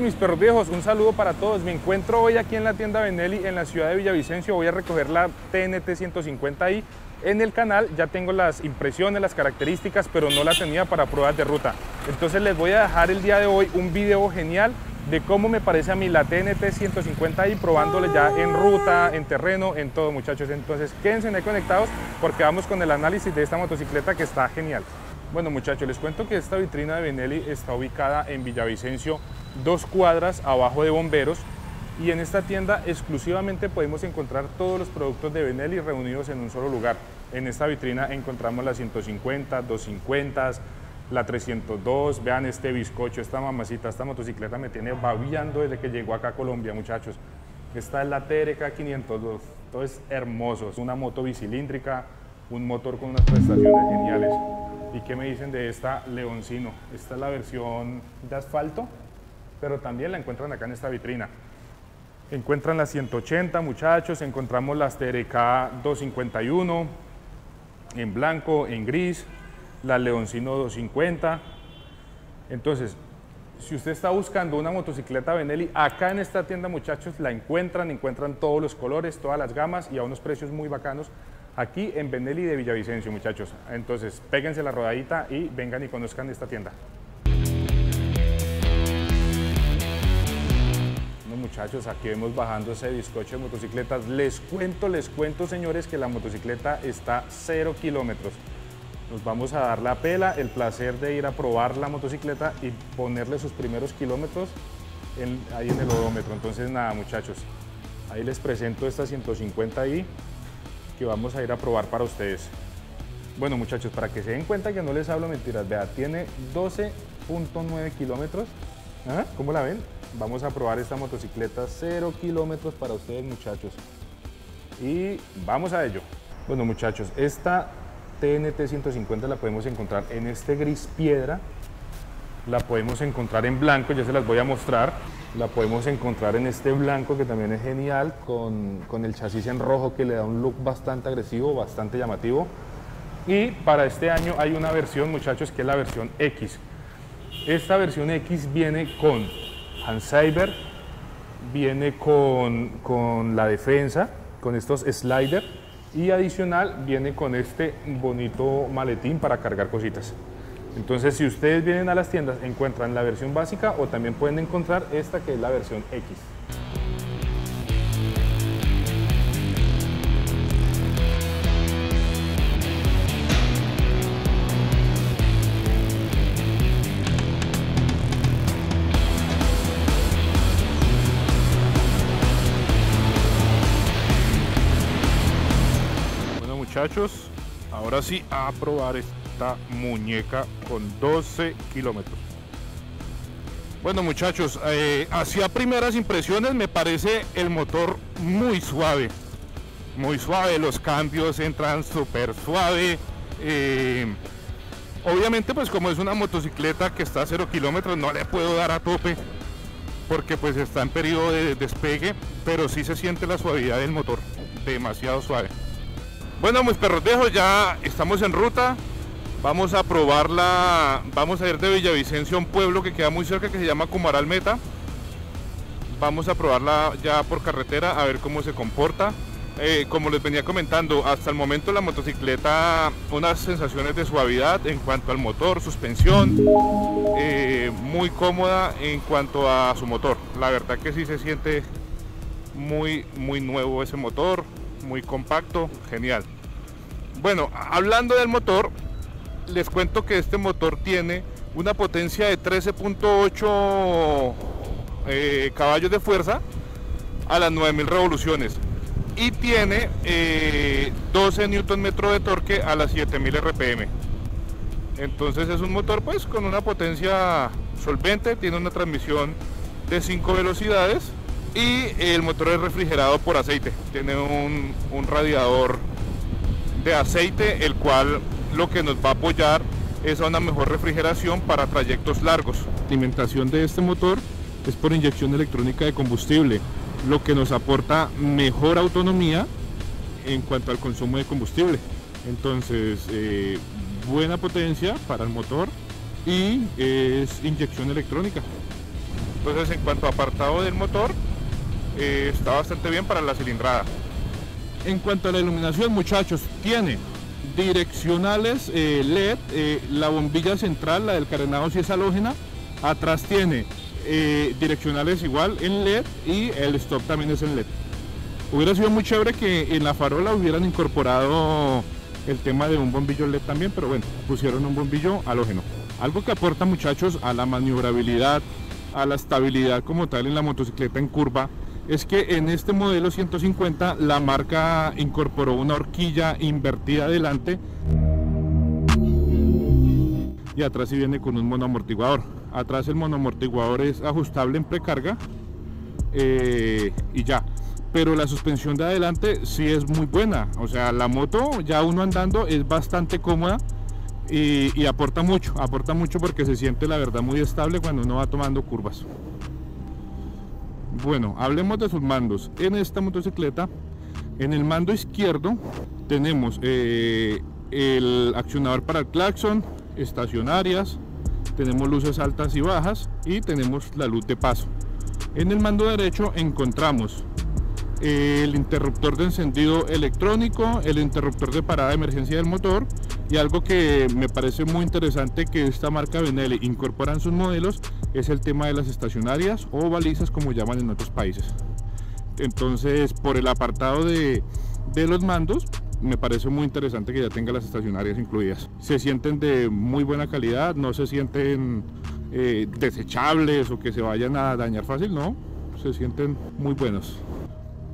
mis perros viejos, un saludo para todos. Me encuentro hoy aquí en la tienda Benelli en la ciudad de Villavicencio. Voy a recoger la TNT 150i en el canal. Ya tengo las impresiones, las características, pero no la tenía para pruebas de ruta. Entonces les voy a dejar el día de hoy un video genial de cómo me parece a mí la TNT 150i probándole ya en ruta, en terreno, en todo, muchachos. Entonces quédense ahí conectados porque vamos con el análisis de esta motocicleta que está genial. Bueno, muchachos, les cuento que esta vitrina de Benelli está ubicada en Villavicencio, 2 cuadras abajo de Bomberos, y en esta tienda exclusivamente podemos encontrar todos los productos de Benelli reunidos en un solo lugar. En esta vitrina encontramos las 150, 250, la 302, vean este bizcocho, esta mamacita, esta motocicleta me tiene babeando desde que llegó acá a Colombia, muchachos. Esta es la TRK 502, todo es hermoso, es una moto bicilíndrica, un motor con unas prestaciones geniales. ¿Y qué me dicen de esta Leoncino? Esta es la versión de asfalto, pero también la encuentran acá en esta vitrina. Encuentran las 180, muchachos, encontramos las TRK 251, en blanco, en gris, la Leoncino 250. Entonces, si usted está buscando una motocicleta Benelli, acá en esta tienda, muchachos, la encuentran, todos los colores, todas las gamas y a unos precios muy bacanos. Aquí en Benelli de Villavicencio, muchachos. Entonces, péguense la rodadita y vengan y conozcan esta tienda. Bueno, muchachos, aquí vemos bajando ese bizcocho de motocicletas. Les cuento, señores, que la motocicleta está 0 kilómetros. Nos vamos a dar la pela, el placer de ir a probar la motocicleta y ponerle sus primeros kilómetros ahí en el odómetro. Entonces, nada, muchachos, ahí les presento esta 150i. Que vamos a ir a probar para ustedes. Bueno, muchachos, para que se den cuenta que no les hablo mentiras, vea, tiene 12.9 kilómetros. ¿Ah? ¿Cómo la ven? Vamos a probar esta motocicleta 0 kilómetros para ustedes, muchachos. Y vamos a ello. Bueno, muchachos, esta TNT 150 la podemos encontrar en este gris piedra. La podemos encontrar en blanco, ya se las voy a mostrar. La podemos encontrar en este blanco que también es genial, con el chasis en rojo que le da un look bastante agresivo, bastante llamativo. Y para este año hay una versión, muchachos, que es la versión X. Esta versión X viene con handsaver, viene con la defensa, con estos sliders, y adicional viene con este bonito maletín para cargar cositas. Entonces, si ustedes vienen a las tiendas, encuentran la versión básica o también pueden encontrar esta que es la versión X. Bueno, muchachos, ahora sí a probar esta muñeca con 12 kilómetros. Bueno, muchachos, hacia primeras impresiones me parece el motor muy suave, los cambios entran súper suave. Obviamente, pues como es una motocicleta que está a 0 kilómetros, no le puedo dar a tope porque pues está en periodo de despegue, pero sí se siente la suavidad del motor, demasiado suave. Bueno, mis perros viejos, ya estamos en ruta. Vamos a probarla, vamos a ir de Villavicencio a un pueblo que queda muy cerca que se llama Comaral Meta. Vamos a probarla ya por carretera a ver cómo se comporta. Como les venía comentando, hasta el momento la motocicleta, unas sensaciones de suavidad en cuanto al motor, suspensión, muy cómoda en cuanto a su motor. La verdad que sí se siente muy nuevo ese motor, muy compacto, genial. Bueno, hablando del motor, les cuento que este motor tiene una potencia de 13.8 caballos de fuerza a las 9000 revoluciones y tiene 12 Nm de torque a las 7000 RPM. Entonces es un motor pues con una potencia solvente, tiene una transmisión de 5 velocidades y el motor es refrigerado por aceite. Tiene un radiador de aceite, el cual lo que nos va a apoyar es a una mejor refrigeración para trayectos largos. La alimentación de este motor es por inyección electrónica de combustible, lo que nos aporta mejor autonomía en cuanto al consumo de combustible. Entonces, buena potencia para el motor y es inyección electrónica. Entonces, en cuanto a apartado del motor, está bastante bien para la cilindrada. En cuanto a la iluminación, muchachos, tiene direccionales LED, la bombilla central, la del carenado, si es halógena. Atrás tiene direccionales igual en LED, y el stop también es en LED. Hubiera sido muy chévere que en la farola hubieran incorporado el tema de un bombillo LED también, pero bueno, pusieron un bombillo halógeno. Algo que aporta, muchachos, a la maniobrabilidad, a la estabilidad como tal en la motocicleta en curva, es que en este modelo 150 la marca incorporó una horquilla invertida adelante, y atrás sí viene con un monoamortiguador. Atrás el monoamortiguador es ajustable en precarga, y ya. Pero la suspensión de adelante sí es muy buena, o sea, la moto ya uno andando es bastante cómoda, y aporta mucho porque se siente la verdad muy estable cuando uno va tomando curvas. Bueno, hablemos de sus mandos. En esta motocicleta, en el mando izquierdo tenemos el accionador para el claxon, estacionarias, tenemos luces altas y bajas, y tenemos la luz de paso. En el mando derecho encontramos el interruptor de encendido electrónico, el interruptor de parada de emergencia del motor, y algo que me parece muy interesante que esta marca Benelli incorpora en sus modelos es el tema de las estacionarias o balizas, como llaman en otros países. Entonces, por el apartado de los mandos, me parece muy interesante que ya tenga las estacionarias incluidas. Se sienten de muy buena calidad, no se sienten desechables o que se vayan a dañar fácil, no, se sienten muy buenos.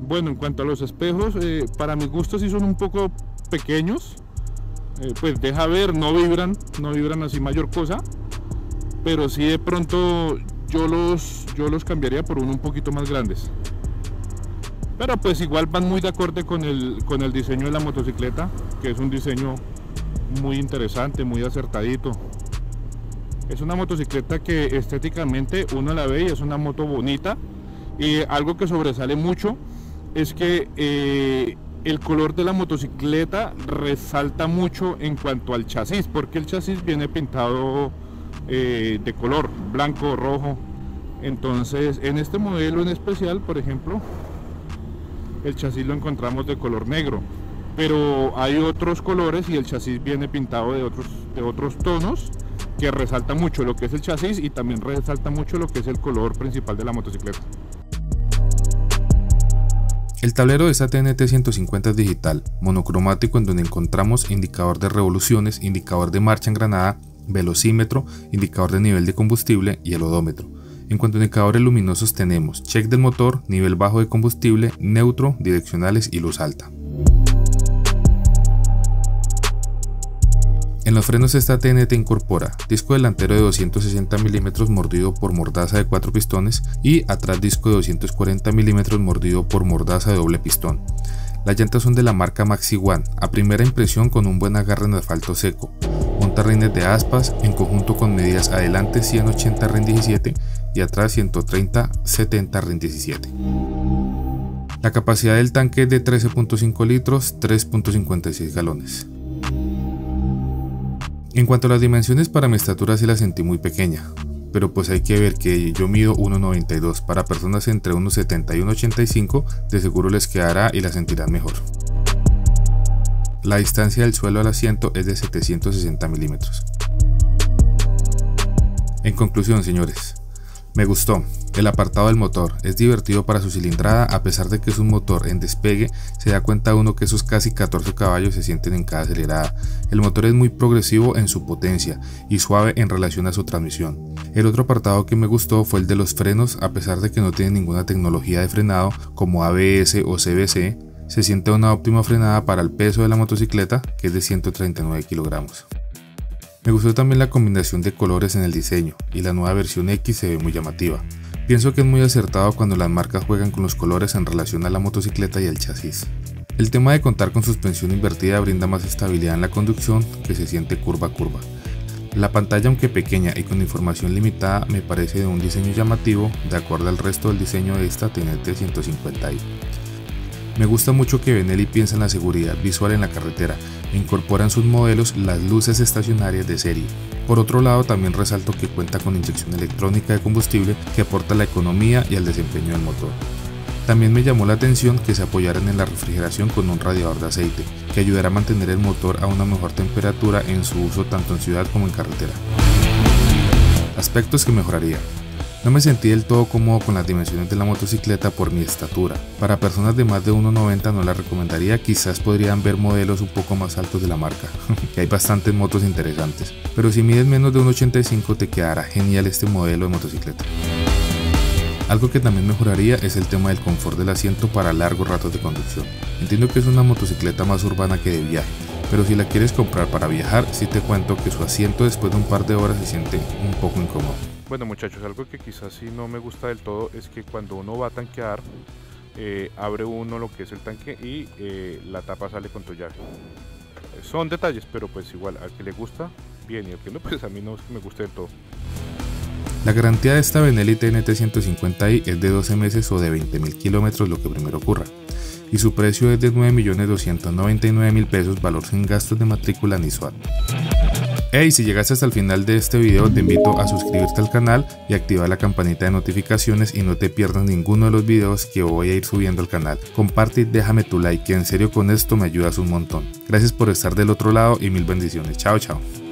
Bueno, en cuanto a los espejos, para mi gusto sí son un poco pequeños, pues deja ver, no vibran así mayor cosa, pero sí de pronto yo los cambiaría por uno un poquito más grandes, pero pues igual van muy de acorde con el diseño de la motocicleta, que es un diseño muy interesante, muy acertadito. Es una motocicleta que estéticamente uno la ve y es una moto bonita, y algo que sobresale mucho es que el color de la motocicleta resalta mucho en cuanto al chasis, porque el chasis viene pintado de color blanco, rojo. Entonces, en este modelo en especial, por ejemplo, el chasis lo encontramos de color negro, pero hay otros colores y el chasis viene pintado de otros tonos, que resalta mucho lo que es el chasis y también resalta mucho lo que es el color principal de la motocicleta. El tablero de esta TNT 150 es digital, monocromático, en donde encontramos indicador de revoluciones, indicador de marcha engranada, velocímetro, indicador de nivel de combustible y el odómetro. En cuanto a indicadores luminosos, tenemos check del motor, nivel bajo de combustible, neutro, direccionales y luz alta. En los frenos esta TNT incorpora disco delantero de 260 mm mordido por mordaza de 4 pistones, y atrás disco de 240 mm mordido por mordaza de doble pistón. Las llantas son de la marca Maxi One, a primera impresión con un buen agarre en asfalto seco. Monta rines de aspas en conjunto con medidas adelante 180 REN 17 y atrás 130 70 REN 17. La capacidad del tanque es de 13.5 litros, 3.56 galones. En cuanto a las dimensiones, para mi estatura sí la sentí muy pequeña, pero pues hay que ver que yo mido 1.92, para personas entre 1.70 y 1.85 de seguro les quedará y la sentirán mejor. La distancia del suelo al asiento es de 760 milímetros. En conclusión, señores, me gustó. El apartado del motor es divertido para su cilindrada, a pesar de que es un motor en despegue, se da cuenta uno que esos casi 14 caballos se sienten en cada acelerada. El motor es muy progresivo en su potencia y suave en relación a su transmisión. El otro apartado que me gustó fue el de los frenos, a pesar de que no tiene ninguna tecnología de frenado como ABS o CBC, se siente una óptima frenada para el peso de la motocicleta, que es de 139 kilogramos. Me gustó también la combinación de colores en el diseño, y la nueva versión X se ve muy llamativa. Pienso que es muy acertado cuando las marcas juegan con los colores en relación a la motocicleta y el chasis. El tema de contar con suspensión invertida brinda más estabilidad en la conducción, que se siente curva a curva. La pantalla, aunque pequeña y con información limitada, me parece de un diseño llamativo, de acuerdo al resto del diseño de esta TNT 150i. Me gusta mucho que Benelli piensa en la seguridad visual en la carretera e incorpora en sus modelos las luces estacionarias de serie. Por otro lado, también resalto que cuenta con inyección electrónica de combustible que aporta a la economía y al desempeño del motor. También me llamó la atención que se apoyaran en la refrigeración con un radiador de aceite, que ayudará a mantener el motor a una mejor temperatura en su uso tanto en ciudad como en carretera. Aspectos que mejoraría. No me sentí del todo cómodo con las dimensiones de la motocicleta por mi estatura. Para personas de más de 1,90 no la recomendaría, quizás podrían ver modelos un poco más altos de la marca, que hay bastantes motos interesantes. Pero si mides menos de 1,85 te quedará genial este modelo de motocicleta. Algo que también mejoraría es el tema del confort del asiento para largos ratos de conducción. Entiendo que es una motocicleta más urbana que de viaje, pero si la quieres comprar para viajar, sí te cuento que su asiento después de un par de horas se siente un poco incómodo. Bueno muchachos, algo que quizás sí no me gusta del todo es que cuando uno va a tanquear, abre uno lo que es el tanque y la tapa sale con tollaje. Son detalles, pero pues igual al que le gusta, bien, y al que no, pues a mí no es que me guste del todo. La garantía de esta Benelli TNT 150i es de 12 meses o de 20.000 kilómetros, lo que primero ocurra, y su precio es de 9.299.000 pesos, valor sin gastos de matrícula ni SOAT. Hey, si llegaste hasta el final de este video te invito a suscribirte al canal y activar la campanita de notificaciones y no te pierdas ninguno de los videos que voy a ir subiendo al canal. Comparte y déjame tu like, que en serio con esto me ayudas un montón. Gracias por estar del otro lado y mil bendiciones. Chao, chao.